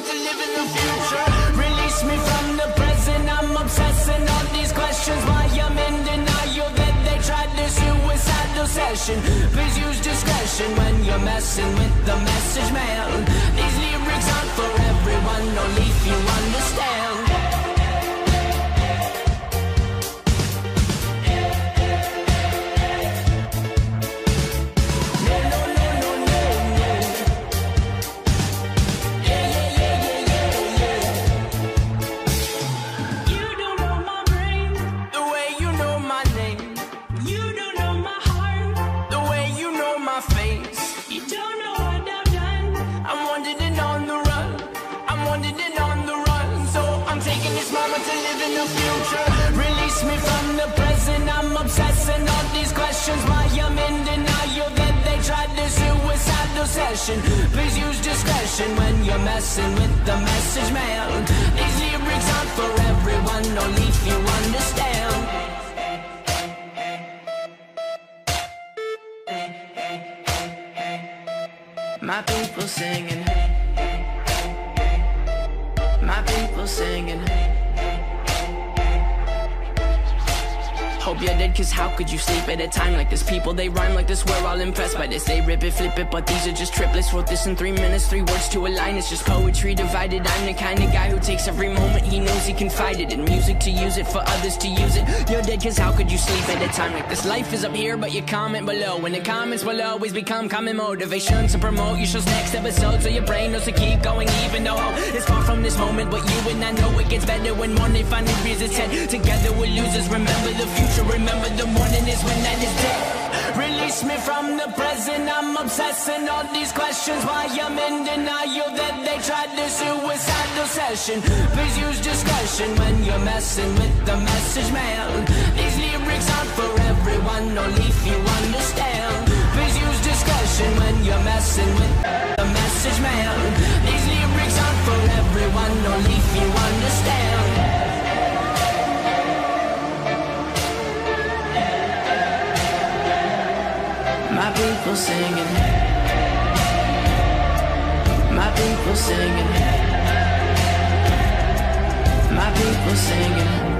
want to live in the future. Release me from the present. I'm obsessing all these questions. Why I'm in denial that they tried this suicidal session. Please use discretion when you're messing with the message man. These lyrics aren't for everyone, only if you understand. Please use discretion when you're messing with the message man. These lyrics aren't for everyone, only if you understand. My people singing, my people singing. Hope you're dead, cause how could you sleep at a time like this? People, they rhyme like this, we're all impressed by this. They rip it, flip it, but these are just triplets. Wrote this in 3 minutes, 3 words to a line. It's just poetry divided. I'm the kind of guy who takes every moment he knows he can fight it. In music to use it, for others to use it. You're dead, cause how could you sleep at a time like this? Life is up here, but you comment below, and the comments will always become common motivation to promote your show's next episode, so your brain knows to keep going even though it's far from this moment. But you and I know it gets better when morning finally rears its head. Together we're losers, remember the future. Remember the morning is when that is dead. Release me from the present. I'm obsessing all these questions. Why I'm in denial that they tried this suicidal session. Please use discretion when you're messing with the message man. These lyrics aren't for everyone, only if you understand. Please use discretion when you're messing with the message man. These lyrics aren't for everyone, only if you understand. My people singing, my people singing, my people singing.